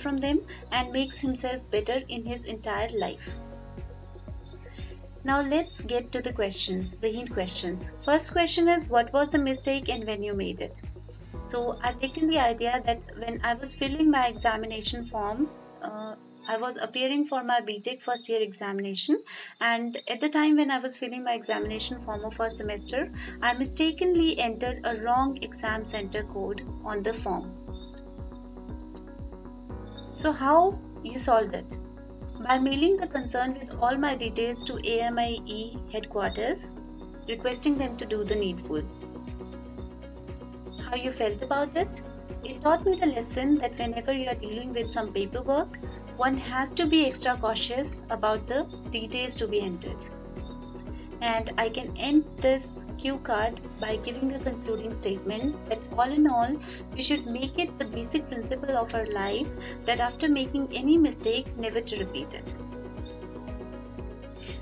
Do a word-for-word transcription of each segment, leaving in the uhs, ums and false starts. from them and makes himself better in his entire life. Now let's get to the questions, the hint questions. First question is, what was the mistake and when you made it? So I've taken the idea that when I was filling my examination form, uh, I was appearing for my B.Tech first year examination, and at the time when I was filling my examination form of first semester, I mistakenly entered a wrong exam center code on the form. So how you solved it? By mailing the concern with all my details to A M I E headquarters, requesting them to do the needful. How you felt about it? It taught me the lesson that whenever you are dealing with some paperwork, one has to be extra cautious about the details to be entered. And I can end this cue card by giving a concluding statement that all in all, we should make it the basic principle of our life that after making any mistake, never to repeat it.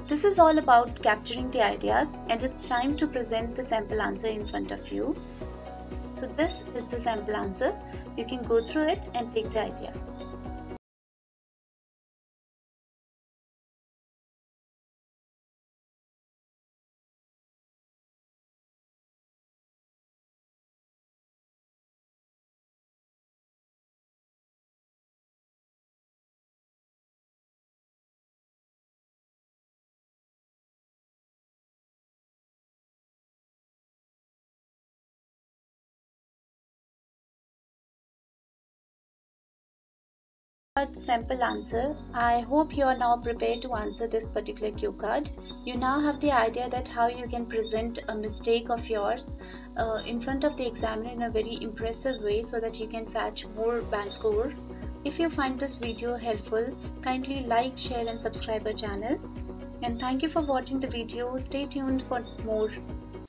This is all about capturing the ideas, and it's time to present the sample answer in front of you. So this is the sample answer. You can go through it and take the ideas. Sample answer. I hope you are now prepared to answer this particular cue card. You now have the idea that how you can present a mistake of yours uh, in front of the examiner in a very impressive way so that you can fetch more band score. If you find this video helpful, kindly like, share and subscribe our channel. And thank you for watching the video. Stay tuned for more.